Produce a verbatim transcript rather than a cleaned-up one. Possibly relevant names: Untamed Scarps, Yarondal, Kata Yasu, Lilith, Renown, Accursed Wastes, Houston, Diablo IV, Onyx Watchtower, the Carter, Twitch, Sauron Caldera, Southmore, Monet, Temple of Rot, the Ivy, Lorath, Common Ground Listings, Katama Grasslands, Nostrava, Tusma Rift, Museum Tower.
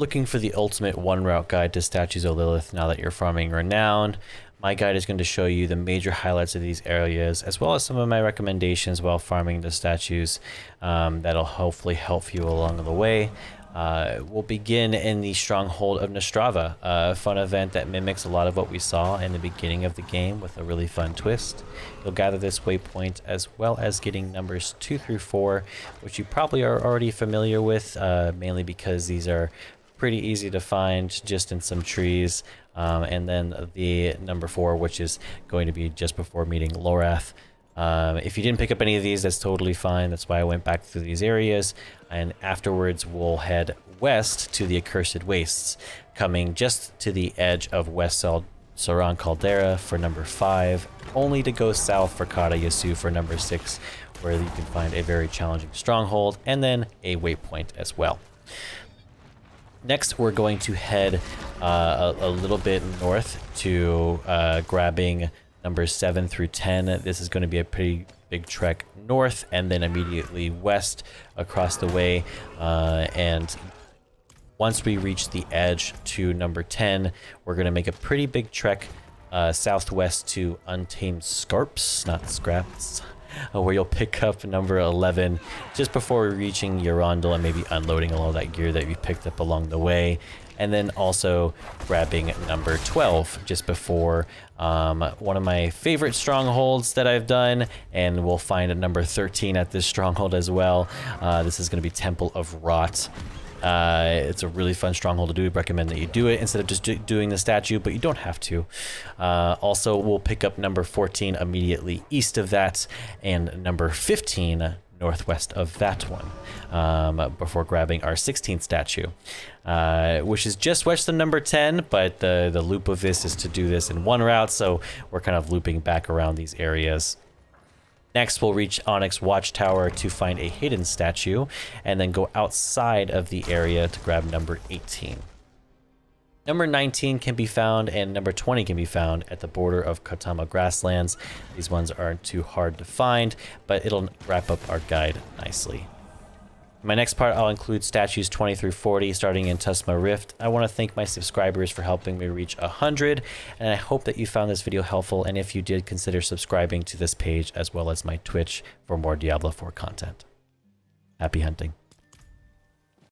looking for the ultimate one-route guide to Statues of Lilith now that you're farming Renown. My guide is going to show you the major highlights of these areas, as well as some of my recommendations while farming the statues um, that'll hopefully help you along the way. Uh, we'll begin in the Stronghold of Nostrava, a fun event that mimics a lot of what we saw in the beginning of the game with a really fun twist. You'll gather this waypoint as well as getting numbers two through four, which you probably are already familiar with, uh, mainly because these are pretty easy to find just in some trees. Um, and then the number four, which is going to be just before meeting Lorath. Um, if you didn't pick up any of these, that's totally fine. That's why I went back through these areas. And afterwards, we'll head west to the Accursed Wastes, coming just to the edge of West Sauron Caldera for number five, only to go south for Kata Yasu for number six, where you can find a very challenging stronghold and then a waypoint as well. Next, we're going to head uh, a, a little bit north to uh, grabbing numbers seven through ten. This is going to be a pretty big trek north and then immediately west across the way. Uh, and once we reach the edge to number ten, we're going to make a pretty big trek uh, southwest to Untamed Scarps, not Scraps, where you'll pick up number eleven just before reaching Yarondal and maybe unloading all that gear that you picked up along the way, and then also grabbing number twelve just before um, one of my favorite strongholds that I've done, and we'll find a number thirteen at this stronghold as well. Uh, this is going to be Temple of Rot. Uh, it's a really fun stronghold to do. I recommend that you do it instead of just do doing the statue, but you don't have to. Uh, also, we'll pick up number fourteen immediately east of that, and number fifteen northwest of that one, um, before grabbing our sixteenth statue, uh, which is just west of number ten, but the, the loop of this is to do this in one route, so we're kind of looping back around these areas. Next, we'll reach Onyx Watchtower to find a hidden statue, and then go outside of the area to grab number eighteen. Number nineteen can be found, and number twenty can be found at the border of Katama Grasslands. These ones aren't too hard to find, but it'll wrap up our guide nicely. In my next part, I'll include statues twenty through forty, starting in Tusma Rift. I want to thank my subscribers for helping me reach one hundred, and I hope that you found this video helpful, and if you did, consider subscribing to this page as well as my Twitch for more Diablo four content. Happy hunting.